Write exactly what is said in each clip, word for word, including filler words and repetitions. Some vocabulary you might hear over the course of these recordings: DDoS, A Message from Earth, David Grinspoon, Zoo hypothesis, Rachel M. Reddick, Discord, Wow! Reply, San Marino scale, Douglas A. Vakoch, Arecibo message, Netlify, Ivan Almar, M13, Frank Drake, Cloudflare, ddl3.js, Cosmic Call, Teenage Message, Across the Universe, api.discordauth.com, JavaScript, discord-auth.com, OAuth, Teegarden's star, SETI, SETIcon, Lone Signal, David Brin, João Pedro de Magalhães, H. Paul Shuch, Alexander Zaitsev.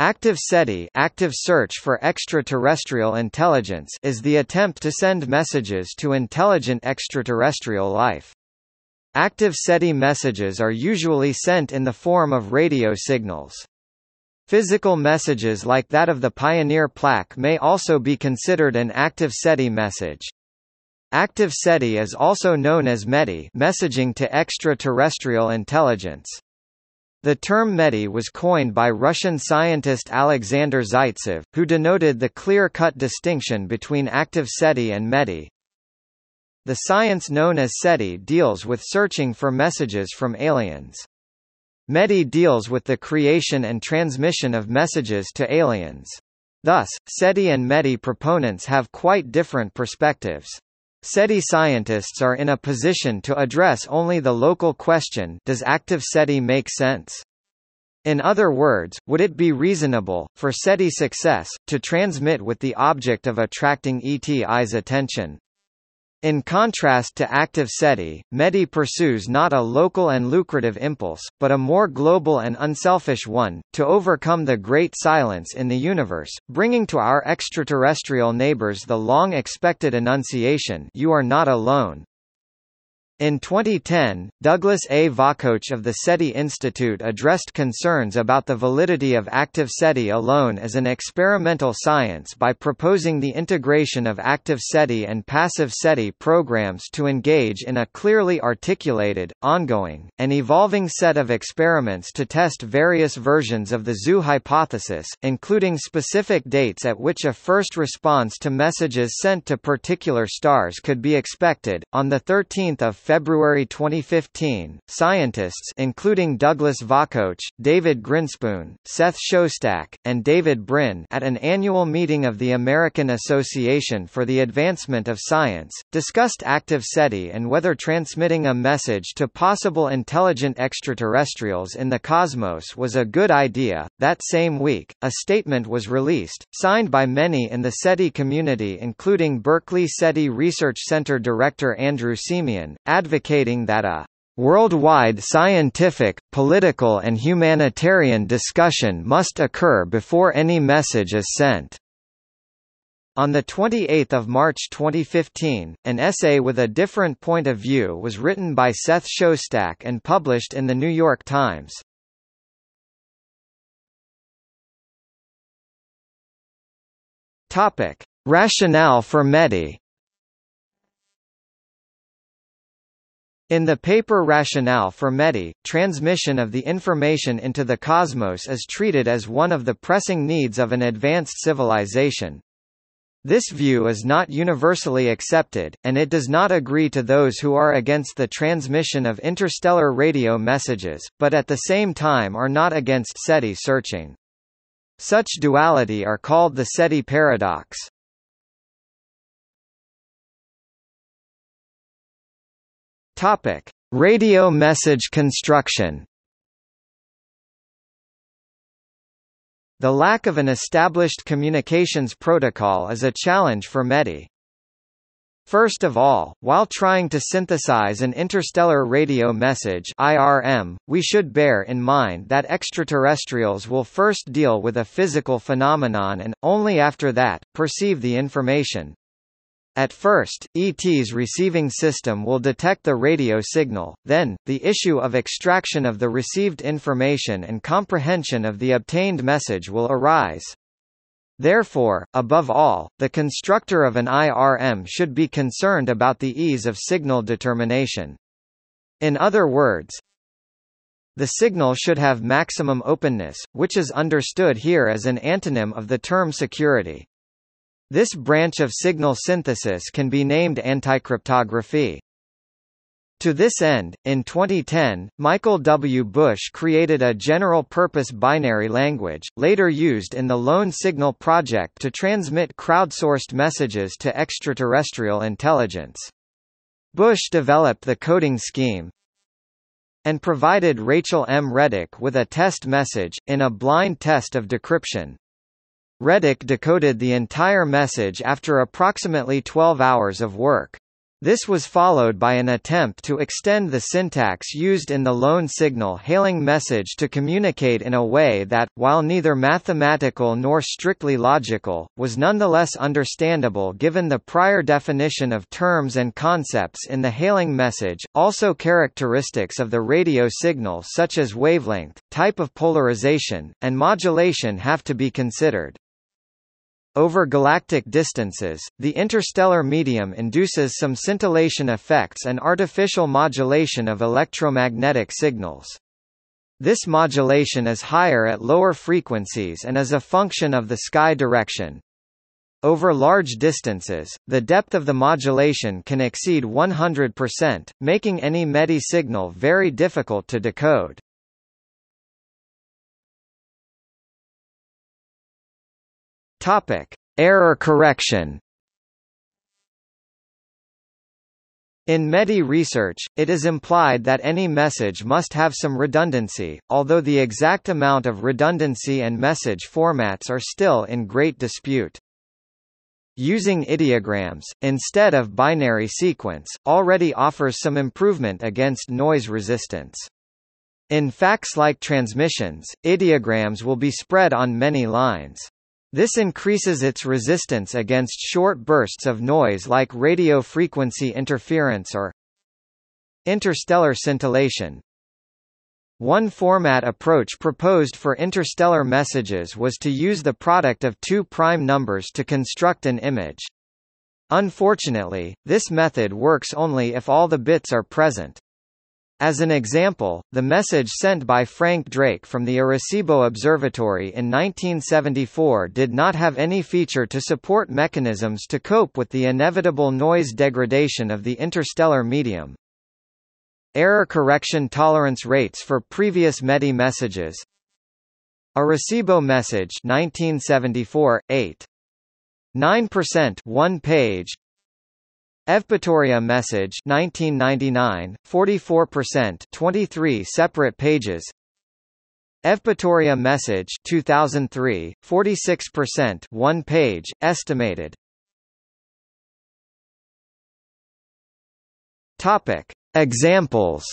Active SETI, active search for extraterrestrial intelligence, is the attempt to send messages to intelligent extraterrestrial life. Active SETI messages are usually sent in the form of radio signals. Physical messages like that of the Pioneer plaque may also be considered an active SETI message. Active SETI is also known as METI, messaging to extraterrestrial intelligence. The term METI was coined by Russian scientist Alexander Zaitsev, who denoted the clear-cut distinction between active SETI and METI. The science known as SETI deals with searching for messages from aliens. METI deals with the creation and transmission of messages to aliens. Thus, SETI and METI proponents have quite different perspectives. SETI scientists are in a position to address only the local question, does active SETI make sense? In other words, would it be reasonable, for SETI success, to transmit with the object of attracting E T I's attention? In contrast to active SETI, METI pursues not a local and lucrative impulse, but a more global and unselfish one, to overcome the great silence in the universe, bringing to our extraterrestrial neighbors the long-expected enunciation, "You are not alone." In twenty ten, Douglas A. Vakoch of the SETI Institute addressed concerns about the validity of active SETI alone as an experimental science by proposing the integration of active SETI and passive SETI programs to engage in a clearly articulated, ongoing, and evolving set of experiments to test various versions of the Zoo hypothesis, including specific dates at which a first response to messages sent to particular stars could be expected. On the thirteenth of February twenty fifteen, scientists including Douglas Vakoch, David Grinspoon, Seth Shostak, and David Brin at an annual meeting of the American Association for the Advancement of Science, discussed active SETI and whether transmitting a message to possible intelligent extraterrestrials in the cosmos was a good idea. That same week, a statement was released, signed by many in the SETI community including Berkeley SETI Research Center Director Andrew Seamen, advocating that a worldwide scientific, political and humanitarian discussion must occur before any message is sent. On twenty-eighth of March twenty fifteen, an essay with a different point of view was written by Seth Shostak and published in The New York Times. Topic: Rationale for METI. In the paper Rationale for METI, transmission of the information into the cosmos is treated as one of the pressing needs of an advanced civilization. This view is not universally accepted, and it does not agree to those who are against the transmission of interstellar radio messages, but at the same time are not against SETI searching. Such duality are called the SETI paradox. Topic: Radio message construction. The lack of an established communications protocol is a challenge for METI. First of all, while trying to synthesize an interstellar radio message I R M, we should bear in mind that extraterrestrials will first deal with a physical phenomenon and, only after that, perceive the information. At first, E T's receiving system will detect the radio signal, then, the issue of extraction of the received information and comprehension of the obtained message will arise. Therefore, above all, the constructor of an I R M should be concerned about the ease of signal determination. In other words, the signal should have maximum openness, which is understood here as an antonym of the term security. This branch of signal synthesis can be named anticryptography. To this end, in twenty ten, Michael W. Bush created a general-purpose binary language, later used in the Lone Signal project to transmit crowdsourced messages to extraterrestrial intelligence. Bush developed the coding scheme and provided Rachel M. Reddick with a test message, in a blind test of decryption. Reddick decoded the entire message after approximately twelve hours of work. This was followed by an attempt to extend the syntax used in the Lone Signal hailing message to communicate in a way that, while neither mathematical nor strictly logical, was nonetheless understandable given the prior definition of terms and concepts in the hailing message. Also, characteristics of the radio signal such as wavelength, type of polarization, and modulation have to be considered. Over galactic distances, the interstellar medium induces some scintillation effects and artificial modulation of electromagnetic signals. This modulation is higher at lower frequencies and is a function of the sky direction. Over large distances, the depth of the modulation can exceed one hundred percent, making any METI signal very difficult to decode. Topic: Error correction. In METI research, it is implied that any message must have some redundancy, although the exact amount of redundancy and message formats are still in great dispute. Using ideograms, instead of binary sequence, already offers some improvement against noise resistance. In fax-like transmissions, ideograms will be spread on many lines. This increases its resistance against short bursts of noise like radio frequency interference or interstellar scintillation. One format approach proposed for interstellar messages was to use the product of two prime numbers to construct an image. Unfortunately, this method works only if all the bits are present. As an example, the message sent by Frank Drake from the Arecibo Observatory in nineteen seventy-four did not have any feature to support mechanisms to cope with the inevitable noise degradation of the interstellar medium. Error correction tolerance rates for previous METI messages. Arecibo message nineteen seventy-four, eight point nine percent, one page. Evpatoria message nineteen ninety-nine, forty-four percent, twenty-three separate pages. Evpatoria message two thousand three, forty-six percent, one page estimated. Topic: Examples.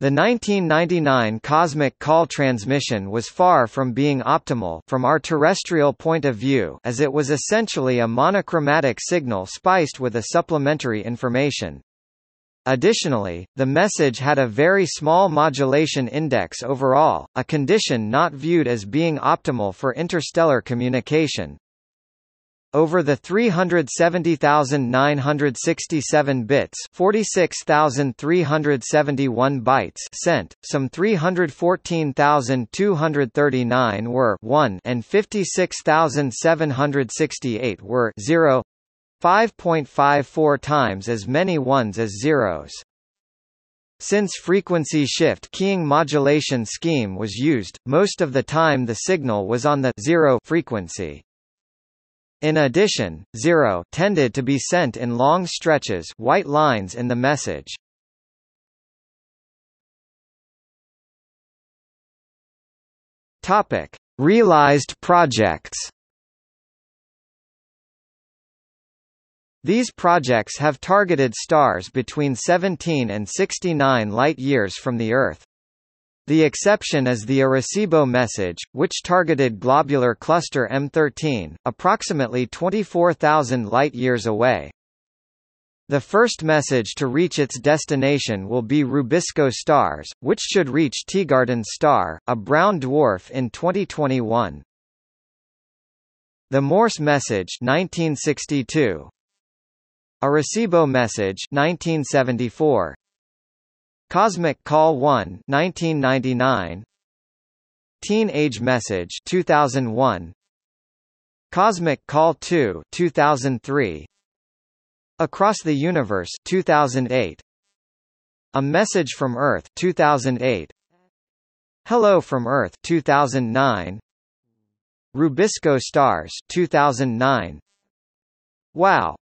The nineteen ninety-nine Cosmic Call transmission was far from being optimal from our terrestrial point of view, as it was essentially a monochromatic signal spiced with a supplementary information. Additionally, the message had a very small modulation index overall, a condition not viewed as being optimal for interstellar communication. Over the three hundred seventy thousand nine hundred sixty-seven bits forty-six thousand three hundred seventy-one bytes sent, some three hundred fourteen thousand two hundred thirty-nine were one and fifty-six thousand seven hundred sixty-eight were zero, five point five four times as many ones as zeros. Since frequency shift keying modulation scheme was used, most of the time the signal was on the zero frequency. In addition, zero tended to be sent in long stretches, white lines in the message. Topic: Realized projects. These projects have targeted stars between seventeen and sixty-nine light-years from the Earth. The exception is the Arecibo message, which targeted globular cluster M thirteen, approximately twenty-four thousand light-years away. The first message to reach its destination will be Rubisco Stars, which should reach Teegarden's star, a brown dwarf, in twenty twenty-one. The Morse message nineteen sixty-two, Arecibo message nineteen seventy-four, Cosmic Call one nineteen ninety-nine, Teenage Message two thousand one, Cosmic Call two two thousand three, Across the Universe two thousand eight, A Message from Earth two thousand eight, Hello from Earth two thousand nine, Rubisco Stars two thousand nine, Wow!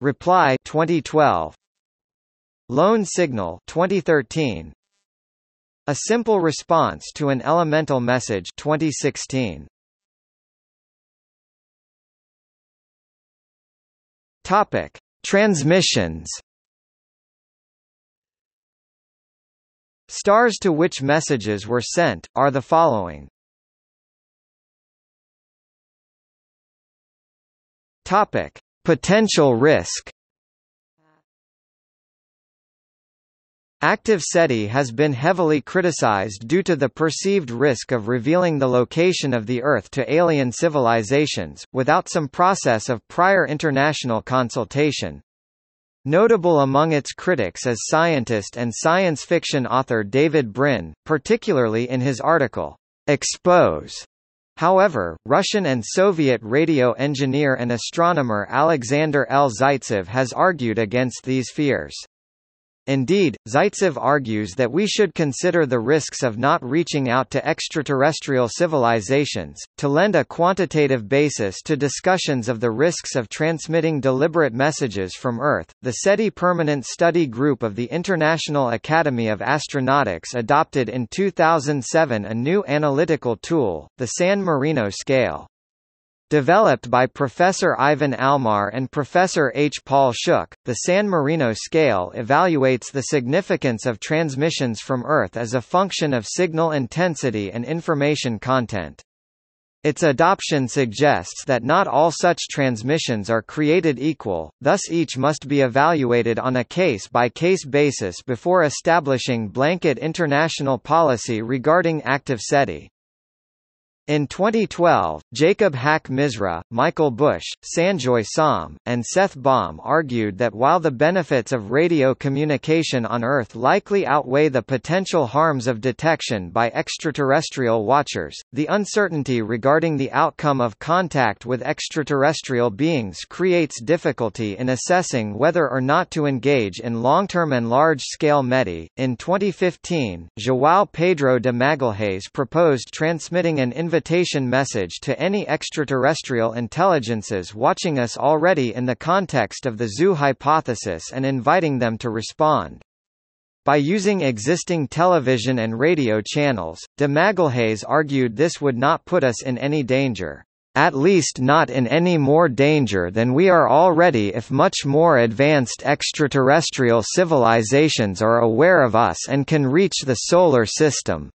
Reply twenty twelve, Lone Signal twenty thirteen, A Simple Response to an Elemental Message twenty sixteen. Topic: Transmissions. Stars to which messages were sent are the following. Topic: Potential risk. Active SETI has been heavily criticized due to the perceived risk of revealing the location of the Earth to alien civilizations, without some process of prior international consultation. Notable among its critics is scientist and science fiction author David Brin, particularly in his article, "Expose." However, Russian and Soviet radio engineer and astronomer Alexander Zaitsev has argued against these fears. Indeed, Zaitsev argues that we should consider the risks of not reaching out to extraterrestrial civilizations, to lend a quantitative basis to discussions of the risks of transmitting deliberate messages from Earth. The SETI Permanent Study Group of the International Academy of Astronautics adopted in two thousand seven a new analytical tool, the San Marino scale. Developed by Professor Ivan Almar and Professor H. Paul Shuch, the San Marino scale evaluates the significance of transmissions from Earth as a function of signal intensity and information content. Its adoption suggests that not all such transmissions are created equal, thus each must be evaluated on a case-by-case basis before establishing blanket international policy regarding active SETI. In twenty twelve, Jacob Haqq-Misra, Michael Bush, Sanjoy Sam, and Seth Baum argued that while the benefits of radio communication on Earth likely outweigh the potential harms of detection by extraterrestrial watchers, the uncertainty regarding the outcome of contact with extraterrestrial beings creates difficulty in assessing whether or not to engage in long-term and large-scale METI. In twenty fifteen, João Pedro de Magalhães proposed transmitting an invitation invitation message to any extraterrestrial intelligences watching us already in the context of the Zoo hypothesis and inviting them to respond. By using existing television and radio channels, de Magalhães argued this would not put us in any danger. At least not in any more danger than we are already if much more advanced extraterrestrial civilizations are aware of us and can reach the solar system.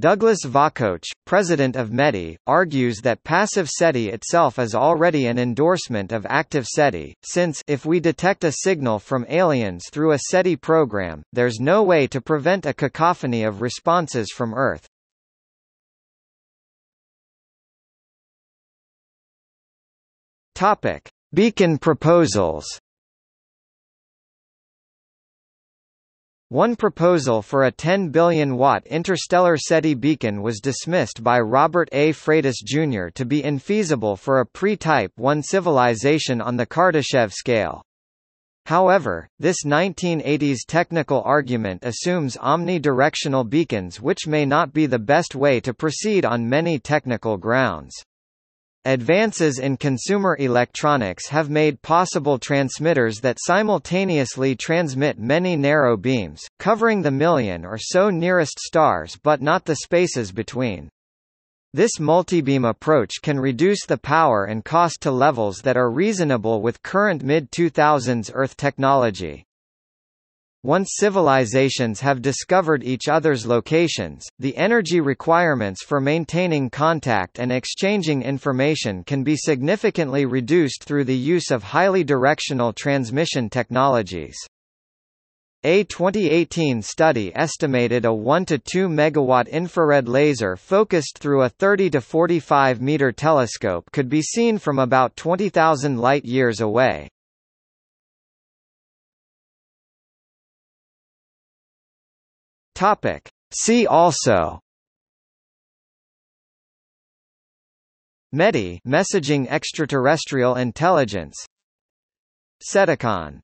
Douglas Vakoch, president of METI, argues that passive SETI itself is already an endorsement of active SETI, since if we detect a signal from aliens through a SETI program, there's no way to prevent a cacophony of responses from Earth. Topic: Beacon proposals. One proposal for a ten billion watt interstellar SETI beacon was dismissed by Robert A. Freitas Junior to be infeasible for a pre-Type one civilization on the Kardashev scale. However, this nineteen eighties technical argument assumes omnidirectional beacons, which may not be the best way to proceed on many technical grounds. Advances in consumer electronics have made possible transmitters that simultaneously transmit many narrow beams, covering the million or so nearest stars but not the spaces between. This multibeam approach can reduce the power and cost to levels that are reasonable with current mid two thousands Earth technology. Once civilizations have discovered each other's locations, the energy requirements for maintaining contact and exchanging information can be significantly reduced through the use of highly directional transmission technologies. A twenty eighteen study estimated a one to two megawatt infrared laser focused through a thirty to forty-five meter telescope could be seen from about twenty thousand light-years away. Topic. See also: METI, messaging extraterrestrial intelligence; SETICON,